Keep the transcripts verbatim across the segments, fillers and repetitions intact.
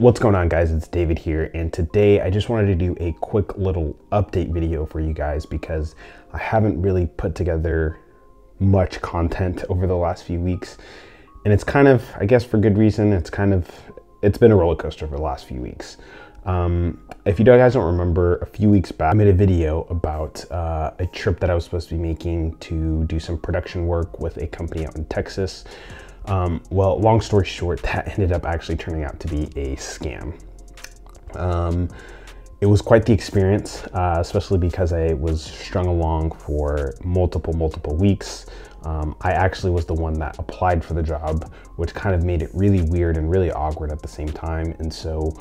What's going on, guys? It's David here, and today I just wanted to do a quick little update video for you guys because I haven't really put together much content over the last few weeks, and it's kind of, I guess for good reason, it's kind of, it's been a roller coaster for the last few weeks. Um, if you guys don't remember, a few weeks back, I made a video about uh, a trip that I was supposed to be making to do some production work with a company out in Texas. Um, well, long story short, that ended up actually turning out to be a scam. Um, it was quite the experience, uh, especially because I was strung along for multiple, multiple weeks. Um, I actually was the one that applied for the job, which kind of made it really weird and really awkward at the same time. And so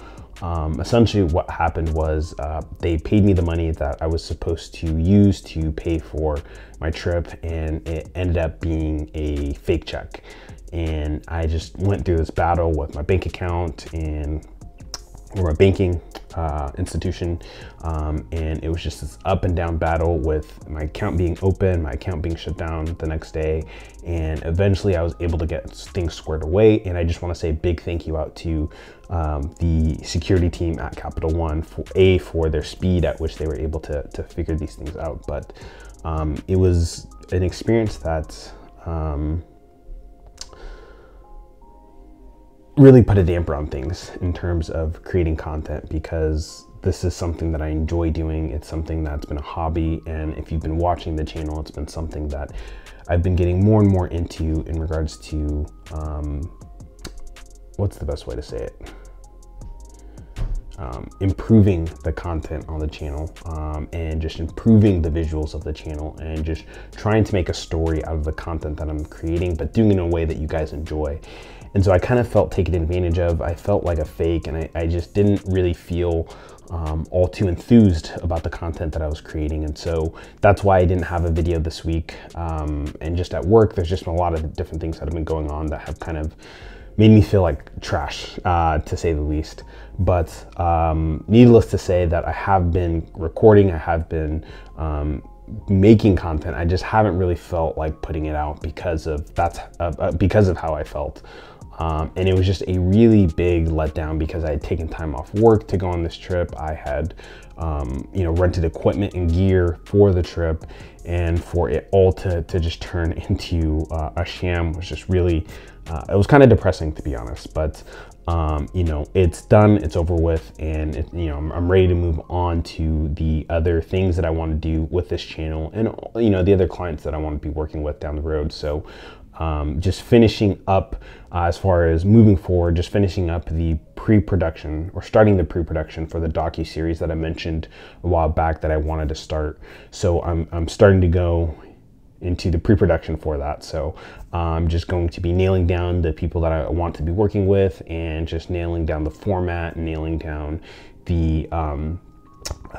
um, essentially what happened was uh, they paid me the money that I was supposed to use to pay for my trip, and it ended up being a fake check. And I just went through this battle with my bank account and or my banking uh, institution. Um, and it was just this up and down battle with my account being open, my account being shut down the next day. And eventually I was able to get things squared away. And I just want to say a big thank you out to um, the security team at Capital One for A, for their speed at which they were able to, to figure these things out. But um, it was an experience that, um, really put a damper on things in terms of creating content, because this is something that I enjoy doing. It's something that's been a hobby, and if you've been watching the channel, it's been something that I've been getting more and more into in regards to um, what's the best way to say it? Um, improving the content on the channel, um, and just improving the visuals of the channel, and just trying to make a story out of the content that I'm creating, but doing it in a way that you guys enjoy. And so I kind of felt taken advantage of. I felt like a fake, and I, I just didn't really feel um, all too enthused about the content that I was creating. And so that's why I didn't have a video this week. Um, and just at work, there's just been a lot of different things that have been going on that have kind of made me feel like trash, uh, to say the least. But um, needless to say that I have been recording, I have been um, making content. I just haven't really felt like putting it out because of, that's, uh, because of how I felt. Um, and it was just a really big letdown because I had taken time off work to go on this trip. I had, um, you know, rented equipment and gear for the trip, and for it all to, to just turn into uh, a sham was just really, uh, it was kind of depressing, to be honest. But, um, you know, it's done, it's over with, and it, you know, I'm, I'm ready to move on to the other things that I want to do with this channel, and, you know, the other clients that I want to be working with down the road. So, Um, just finishing up uh, as far as moving forward, just finishing up the pre-production, or starting the pre-production for the docu-series that I mentioned a while back that I wanted to start. So I'm, I'm starting to go into the pre-production for that. So I'm just going to be nailing down the people that I want to be working with, and just nailing down the format, and nailing down the um,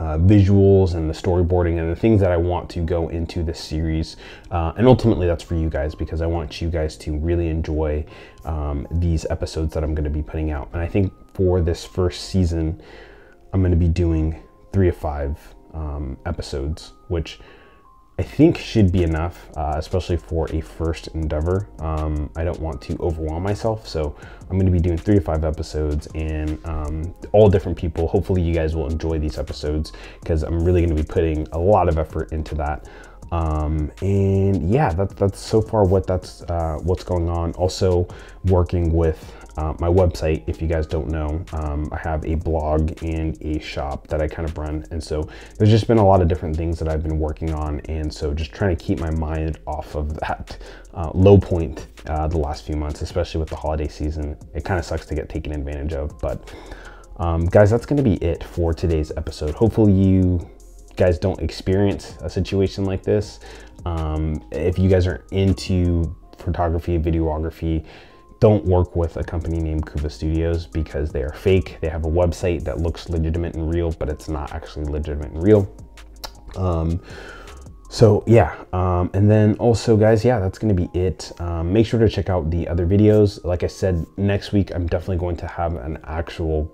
Uh, visuals and the storyboarding and the things that I want to go into this series, uh, and ultimately that's for you guys, because I want you guys to really enjoy um, these episodes that I'm going to be putting out. And I think for this first season I'm going to be doing three to five um, episodes, which I think should be enough, uh, especially for a first endeavor. Um, I don't want to overwhelm myself, so I'm going to be doing three to five episodes, and um, all different people. Hopefully you guys will enjoy these episodes, because I'm really going to be putting a lot of effort into that. Um, and yeah, that, that's so far what that's uh, what's going on. Also working with uh, my website. If you guys don't know, um, I have a blog and a shop that I kind of run, and so there's just been a lot of different things that I've been working on, and so just trying to keep my mind off of that uh, low point uh, the last few months, especially with the holiday season. It kind of sucks to get taken advantage of, but um, guys, that's going to be it for today's episode. Hopefully you guys don't experience a situation like this. Um, if you guys are into photography, videography, don't work with a company named Kuba Studios, because they are fake. They have a website that looks legitimate and real, but it's not actually legitimate and real. Um, So yeah, um, and then also guys, yeah, that's gonna be it. Um, make sure to check out the other videos. Like I said, next week, I'm definitely going to have an actual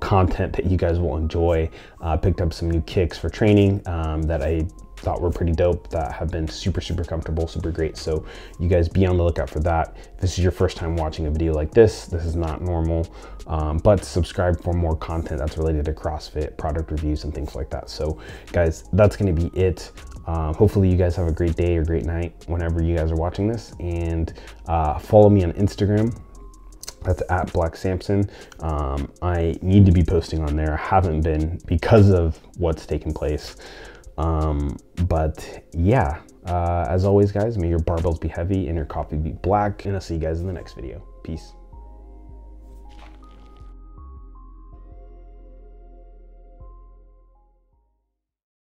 content that you guys will enjoy. I uh, picked up some new kicks for training um, that I thought were pretty dope, that have been super, super comfortable, super great. So you guys be on the lookout for that. If this is your first time watching a video like this, this is not normal, um, but subscribe for more content that's related to CrossFit, product reviews, and things like that. So guys, that's gonna be it. Um, hopefully you guys have a great day or great night whenever you guys are watching this, and uh, follow me on Instagram. That's at Black Sampson. Um, I need to be posting on there. I haven't been because of what's taken place. Um, but yeah, uh, as always guys, may your barbells be heavy and your coffee be black, and I'll see you guys in the next video. Peace.